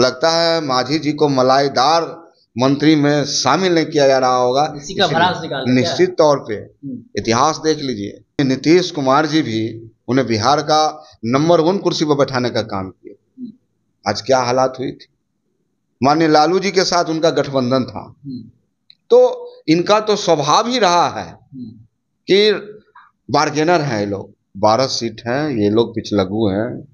लगता है मांझी जी को मलाईदार मंत्री में शामिल नहीं किया जा रहा होगा। इसी का भरास निकाल निश्चित तौर पे इतिहास देख लीजिए। नीतीश कुमार जी भी उन्हें बिहार का नंबर 1 कुर्सी पर बैठाने का काम किया। आज क्या हालात हुई थी, माननीय लालू जी के साथ उनका गठबंधन था, तो इनका तो स्वभाव ही रहा है कि बार्गेनर हैं ये लोग। 12 सीट हैं, ये लोग पिछलगू हैं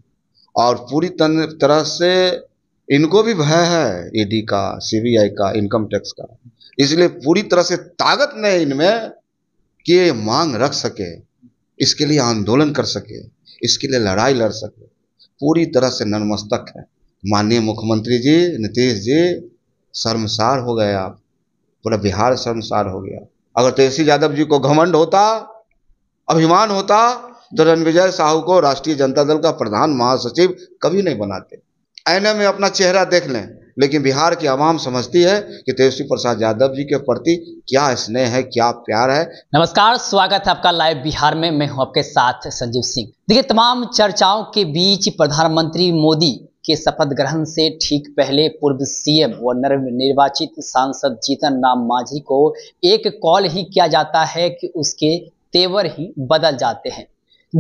और पूरी तरह से इनको भी भय है ईडी का, सीबीआई का, इनकम टैक्स का, इसलिए पूरी तरह से ताकत नहीं इनमें कि ये मांग रख सके, इसके लिए आंदोलन कर सके, इसके लिए लड़ाई लड़ सके। पूरी तरह से नतमस्तक है। माननीय मुख्यमंत्री जी, नीतीश जी शर्मसार हो गए आप, पूरा बिहार शर्मसार हो गया। अगर तेजस्वी यादव जी को घमंड होता, अभिमान होता, तो रणविजय साहू को राष्ट्रीय जनता दल का प्रधान महासचिव कभी नहीं बनाते। आईने में अपना चेहरा देख लें। लेकिन बिहार की आवाम समझती है कि तेजस्वी प्रसाद यादव जी के प्रति क्या स्नेह है, क्या प्यार है। नमस्कार, स्वागत है आपका लाइव बिहार में। मैं हूं आपके साथ संजीव सिंह। देखिए, तमाम चर्चाओं के बीच प्रधानमंत्री मोदी के शपथ ग्रहण से ठीक पहले पूर्व सीएम व नवनिर्वाचित सांसद जीतन राम मांझी को एक कॉल ही किया जाता है कि उसके तेवर ही बदल जाते हैं।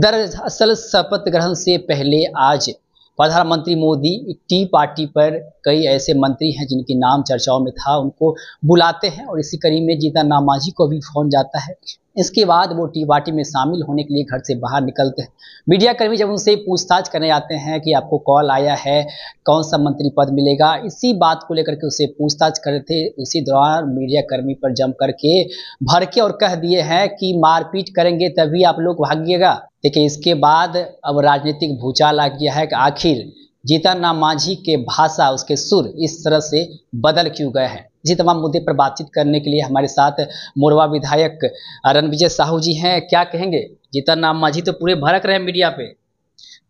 दरअसल शपथ ग्रहण से पहले आज प्रधानमंत्री मोदी टी पार्टी पर कई ऐसे मंत्री हैं जिनके नाम चर्चाओं में था, उनको बुलाते हैं और इसी कड़ी में जीतन राम मांझी को भी फोन जाता है। इसके बाद वो टी पार्टी में शामिल होने के लिए घर से बाहर निकलते हैं। मीडियाकर्मी जब उनसे पूछताछ करने आते हैं कि आपको कॉल आया है, कौन सा मंत्री पद मिलेगा, इसी बात को लेकर के उसे पूछताछ करे थे। इसी दौरान मीडियाकर्मी पर जम करके भड़के और कह दिए हैं कि मारपीट करेंगे तभी आप लोग भागिएगा। देखिए, इसके बाद अब राजनीतिक भूचाल आ गया है कि आखिर जीतन राम मांझी के भाषा, उसके सुर इस तरह से बदल क्यों गए हैं। जी, तमाम मुद्दे पर बातचीत करने के लिए हमारे साथ मोरवा विधायक रणविजय साहू जी हैं। क्या कहेंगे, जीतन राम मांझी तो पूरे भड़क रहे हैं मीडिया पे।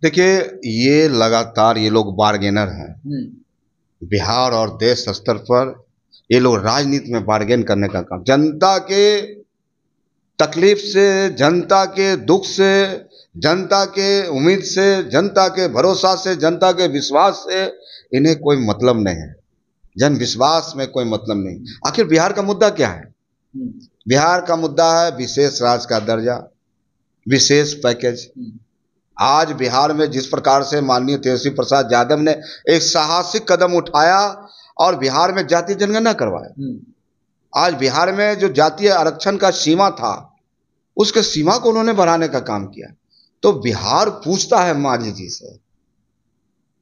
देखिए, ये लगातार ये लोग बार्गेनर हैं। बिहार और देश स्तर पर ये लोग राजनीति में बार्गेन करने का काम, जनता के तकलीफ से, जनता के दुख से, जनता के उम्मीद से, जनता के भरोसा से, जनता के विश्वास से इन्हें कोई मतलब नहीं है। जन विश्वास में कोई मतलब नहीं। आखिर बिहार का मुद्दा क्या है? बिहार का मुद्दा है विशेष राज्य का दर्जा, विशेष पैकेज। आज बिहार में जिस प्रकार से माननीय तेजस्वी प्रसाद यादव ने एक साहसिक कदम उठाया और बिहार में जातीय जनगणना करवाया, आज बिहार में जो जातीय आरक्षण का सीमा था उसके सीमा को उन्होंने बढ़ाने का काम किया। तो बिहार पूछता है मांझी जी से,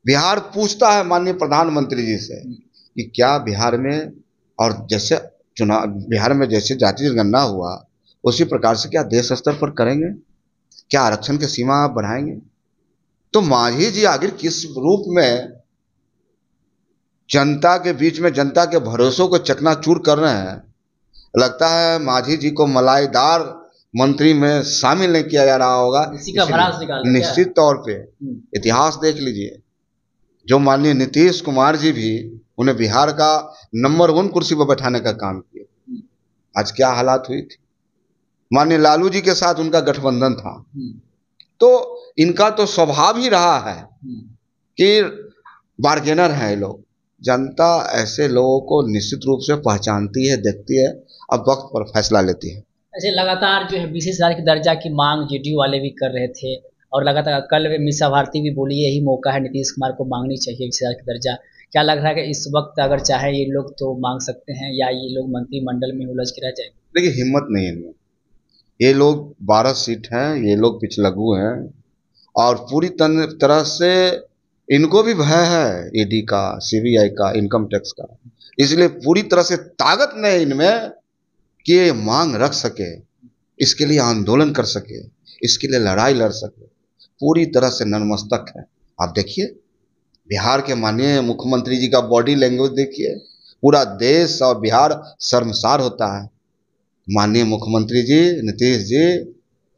बिहार पूछता है माननीय प्रधानमंत्री जी से कि क्या बिहार में और जैसे चुनाव बिहार में जैसे जातीय जनगणना हुआ उसी प्रकार से क्या देश स्तर पर करेंगे, क्या आरक्षण की सीमा आप बढ़ाएंगे? तो मांझी जी आखिर किस रूप में जनता के बीच में जनता के भरोसों को चकनाचूर कर रहे हैं। लगता है मांझी जी को मलाईदार मंत्री में शामिल नहीं किया जा रहा होगा। इसी का भरास निकाल निश्चित तौर पे इतिहास देख लीजिए। जो माननीय नीतीश कुमार जी भी उन्हें बिहार का नंबर 1 कुर्सी पर बैठाने का काम किया। आज क्या हालात हुई थी, माननीय लालू जी के साथ उनका गठबंधन था, तो इनका तो स्वभाव ही रहा है कि बार्गेनर है ये लोग। जनता ऐसे लोगों को निश्चित रूप से पहचानती है, देखती है, अब वक्त पर फैसला लेती है। ऐसे लगातार जो है विशेष राज्य दर्जा की मांग जेडीयू वाले भी कर रहे थे और लगातार कल मीसा भारती भी बोली यही मौका है, नीतीश कुमार को मांगनी चाहिए विशेष राज्य दर्जा। क्या लग रहा है कि इस वक्त अगर चाहे ये लोग तो मांग सकते हैं या ये लोग मंत्रिमंडल में उलझ के रह जाएंगे? देखिए, हिम्मत नहीं है इनमें। ये लोग 12 सीट हैं, ये लोग पिछलगू हैं और पूरी तरह से इनको भी भय है ईडी का, सीबीआई का, इनकम टैक्स का, इसलिए पूरी तरह से ताकत नहीं इनमें कि ये मांग रख सके, इसके लिए आंदोलन कर सके, इसके लिए लड़ाई लड़ सके। पूरी तरह से नतमस्तक है। आप देखिए बिहार के माननीय मुख्यमंत्री जी का बॉडी लैंग्वेज देखिए। पूरा देश और बिहार शर्मसार होता है। माननीय मुख्यमंत्री जी, नीतीश जी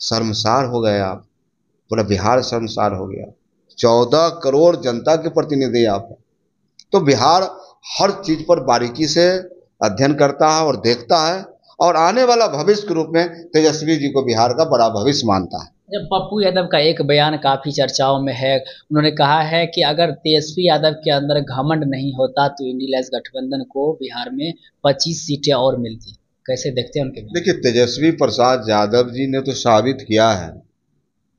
शर्मसार हो गए आप, पूरा बिहार शर्मसार हो गया। 14 करोड़ जनता के प्रतिनिधि आप हैं, तो बिहार हर चीज पर बारीकी से अध्ययन करता है और देखता है और आने वाला भविष्य के रूप में तेजस्वी जी को बिहार का बड़ा भविष्य मानता है। जब पप्पू यादव का एक बयान काफ़ी चर्चाओं में है, उन्होंने कहा है कि अगर तेजस्वी यादव के अंदर घमंड नहीं होता तो इंडियाज गठबंधन को बिहार में 25 सीटें और मिलती। कैसे देखते हैं उनके? देखिए, तेजस्वी प्रसाद यादव जी ने तो साबित किया है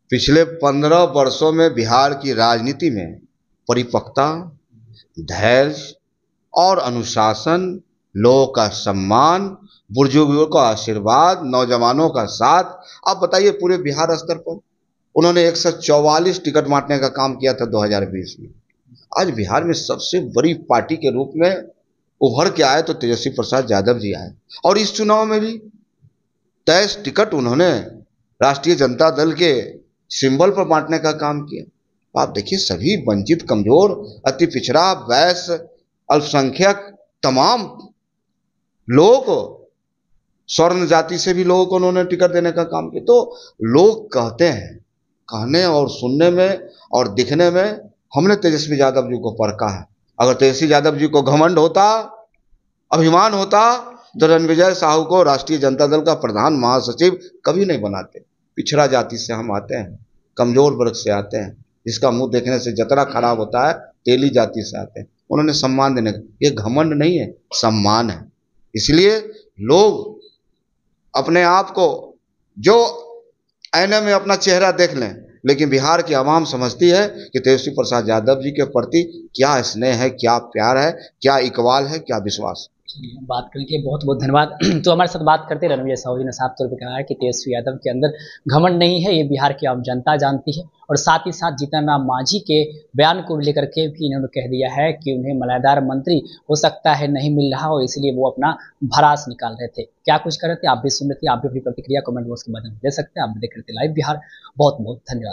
पिछले 15 वर्षों में बिहार की राजनीति में परिपक्वता, धैर्य और अनुशासन, लोगों का सम्मान, बुजुर्गों का आशीर्वाद, नौजवानों का साथ। आप बताइए, पूरे बिहार स्तर पर उन्होंने 144 टिकट बांटने का काम किया था 2020 में। आज बिहार में सबसे बड़ी पार्टी के रूप में उभर के आए तो तेजस्वी प्रसाद यादव जी आए, और इस चुनाव में भी 23 टिकट उन्होंने राष्ट्रीय जनता दल के सिंबल पर बांटने का काम किया। आप देखिए, सभी वंचित, कमजोर, अति पिछड़ा, वैश्य, अल्पसंख्यक, तमाम लोगों को, स्वर्ण जाति से भी लोगों को उन्होंने टिकट देने का काम किया। तो लोग कहते हैं, कहने और सुनने में और दिखने में हमने तेजस्वी यादव जी को परखा है। अगर तेजस्वी यादव जी को घमंड होता, अभिमान होता तो रणविजय साहू को राष्ट्रीय जनता दल का प्रधान महासचिव कभी नहीं बनाते। पिछड़ा जाति से हम आते हैं, कमजोर वर्ग से आते हैं, जिसका मुंह देखने से जतरा खराब होता है, तेली जाति से आते हैं। उन्होंने सम्मान देने का, ये घमंड नहीं है, सम्मान है। इसलिए लोग अपने आप को जो आईने में अपना चेहरा देख लें, लेकिन बिहार की आवाम समझती है कि तेजस्वी प्रसाद यादव जी के प्रति क्या स्नेह है, क्या प्यार है, क्या इकबाल है, क्या विश्वास। बात करने के लिए बहुत बहुत धन्यवाद। तो हमारे साथ बात करते रणविजय साहू जी ने साफ तौर पर कहा है कि तेजस्वी यादव के अंदर घमंड नहीं है, ये बिहार की आम जनता जानती है। और साथ ही साथ जीतन राम मांझी के बयान को लेकर के भी इन्होंने कह दिया है कि उन्हें मलायदार मंत्री हो सकता है नहीं मिल रहा हो, इसलिए वो अपना भड़ास निकाल रहे थे। क्या कुछ कर रहे थे आप भी सुन रहे थे, आप भी अपनी प्रतिक्रिया कमेंट बॉक्स के माध्यम से दे सकते हैं। आप भी देख रहे थे लाइव बिहार। बहुत बहुत धन्यवाद।